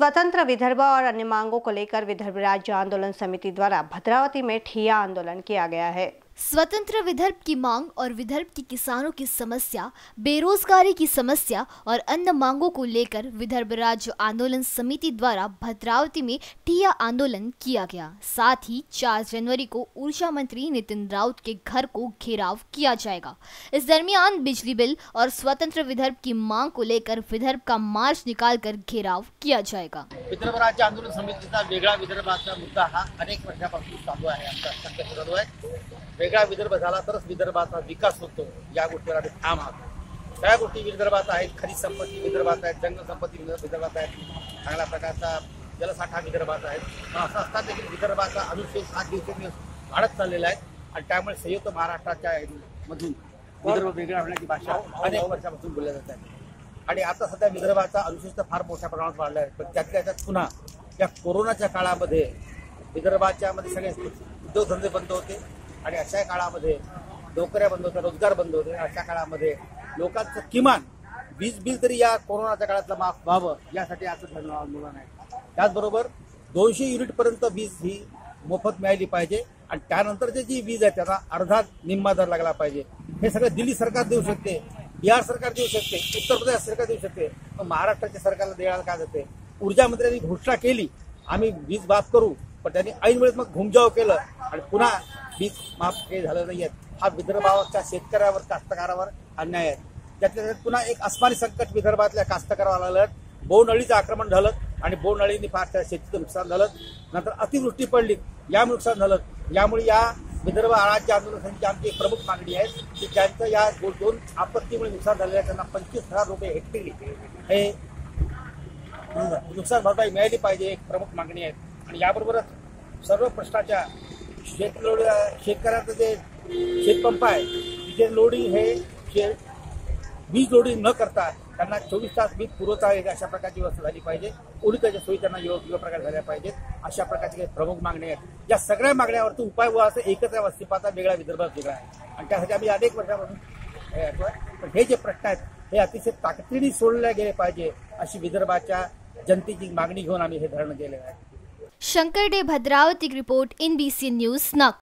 स्वतंत्र विदर्भ और अन्य मांगों को लेकर विदर्भ राज्य आंदोलन समिति द्वारा भद्रावती में ठिया आंदोलन किया गया है। स्वतंत्र विदर्भ की मांग और विदर्भ के किसानों की समस्या, बेरोजगारी की समस्या और अन्य मांगों को लेकर विदर्भ राज्य आंदोलन समिति द्वारा भद्रावती में ठिया आंदोलन किया गया। साथ ही 4 जनवरी को ऊर्जा मंत्री नितिन राउत के घर को घेराव किया जाएगा। इस दरमियान बिजली बिल और स्वतंत्र विदर्भ की मांग को लेकर विदर्भ का मार्च निकाल कर घेराव किया जाएगा। विदर्भ राज्य आंदोलन समितीचा वेगळा विदर्भाचा मुद्दा हा अनेक वर्षापासून चालू आहे, आमचा चालू आहे। वेगळा विदर्भ झाला तरच विदर्भाचा विकास होतो, या गोष्टीला आम्ही ठाम आहोत। त्या गोष्टी विदर्भात आहेत, खनिज संपत्ती विदर्भात आहेत, जंगल संपत्ती विदर्भात आहेत, चांगल्या प्रकारचा जलसाठा विदर्भात आहे। असं असता देखील विदर्भाचा अनुशेष हा दिवसेंदिवस वाढत चाललेला आहे आणि त्यामुळे संयुक्त महाराष्ट्राच्या मधून विदर्भ वेगळा होण्याची भाषा अनेक वर्षापासून बोलली जात आहे आणि आता सध्या विदर्भाचा अनुशेष तर फार मोठ्या प्रमाणात वाढला आहे। पण त्याच्यात पुन्हा या कोरोनाच्या काळामध्ये विदर्भाच्या मध्ये सगळे उद्योगधंदे बंद होते आणि अशा काळामध्ये नोकऱ्या बंद होत्या, रोजगार बंद होते। अशा काळामध्ये लोकांचं किमान वीज बिल तरी या कोरोनाच्या काळातलं माफ व्हावं यासाठी आज धरणं आंदोलन आहे। त्याचबरोबर 200 युनिट पर्यंत वीज ही मोफत मिळाली पाहिजे आणि त्यानंतर जी वीज आहे त्याचा अर्धा निम्मा दर लागला पाहिजे। हे सगळं दिल्ली सरकार देऊ शकते, बिहार सरकार देऊ शकते, उत्तर प्रदेश सरकार देऊ शकते, पण महाराष्ट्राच्या सरकारला द्यायला का जाते। ऊर्जा मंत्र्यांनी घोषणा केली आम्ही वीज माफ करू, पण त्यांनी ऐनवेळेस मग घुमजाव केलं आणि पुन्हा वीज माफ काही झालं नाही आहे। हा विदर्भाच्या शेतकऱ्यावर, कास्तकारावर अन्याय आहे। त्यातल्या पुन्हा एक अस्मानी संकट विदर्भातल्या कास्तकाराला आलं। बोंडअळीचं आक्रमण झालं आणि बोंडअळीने फार शेतीचं नुकसान झालं, नंतर अतिवृष्टी पडली, यामुळे नुकसान झालं। यामुळे या विदर्भ राज्य आंदोलन समितीची आमची एक प्रमुख मागणी आहे की ज्यांचं या 2 आपत्तीमुळे नुकसान झालेलं आहे त्यांना 25,000 रुपये हेक्टरी हे नुकसान भरपाई मिळाली पाहिजे, एक प्रमुख मागणी आहे। आणि याबरोबरच सर्व प्रश्नाच्या शेतकऱ्याचं जे शेतपंप आहे तिथे लोडिंग हे वीज लोडिंग न करता त्यांना 24 तास वीज पुरवता येईल अशा प्रकारची व्यवस्था झाली पाहिजे। उडीकाच्या सोयी त्यांना योग्य प्रकारे झाल्या पाहिजेत, अशा प्रकारची काही प्रमुख मागण्या आहेत। या सगळ्या मागण्यावरती उपाय व्हावा असं एकच आहे, वस्तीपाता वेगळा विदर्भात वेगळा आहे आणि त्यासाठी आम्ही अनेक वर्षापासून हे जे प्रश्न आहेत हे अतिशय ताकदीने सोडले गेले पाहिजे अशी विदर्भाच्या जनतेची मागणी घेऊन आम्ही हे धरण केलेलं आहे। शंकर डे, भद्रावती की रिपोर्ट, IBC न्यूज़।